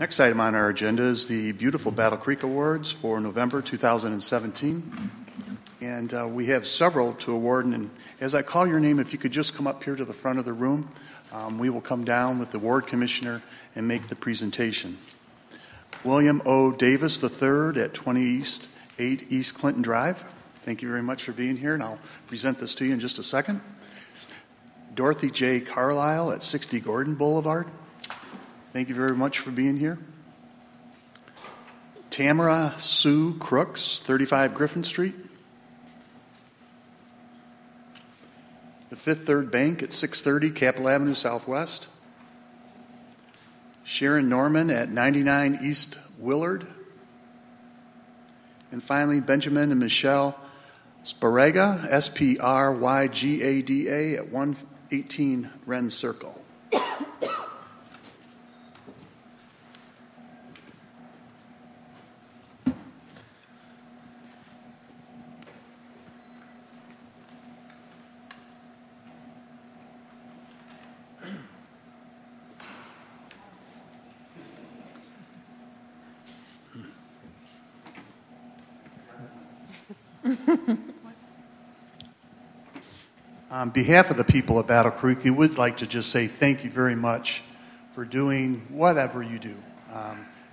Next item on our agenda is the beautiful Battle Creek Awards for November 2017. And we have several to award. And as I call your name, if you could just come up here to the front of the room, we will come down with the award commissioner and make the presentation. William O. Davis III at 20 East, 8 East Clinton Drive. Thank you very much for being here, and I'll present this to you in just a second. Dorothy J. Carlisle at 60 Gordon Boulevard. Thank you very much for being here. Tamara Sue Crooks, 35 Griffin Street. The Fifth Third Bank at 630 Capitol Avenue Southwest. Sharon Norman at 99 East Willard. And finally, Benjamin and Michelle Sprygada, S-P-R-Y-G-A-D-A at 118 Wren Circle. On behalf of the people of Battle Creek, we would like to just say thank you very much for doing whatever you do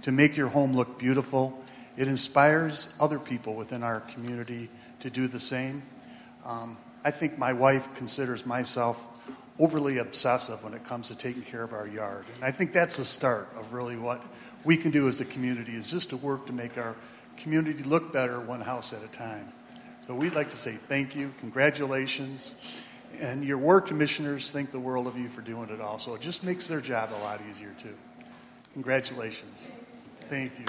to make your home look beautiful. It inspires other people within our community to do the same. I think my wife considers myself overly obsessive when it comes to taking care of our yard. And I think that's the start of really what we can do as a community, is just to work to make our community look better one house at a time. So we'd like to say thank you, congratulations. And your ward commissioners think the world of you for doing it also. It just makes their job a lot easier, too. Congratulations. Thank you.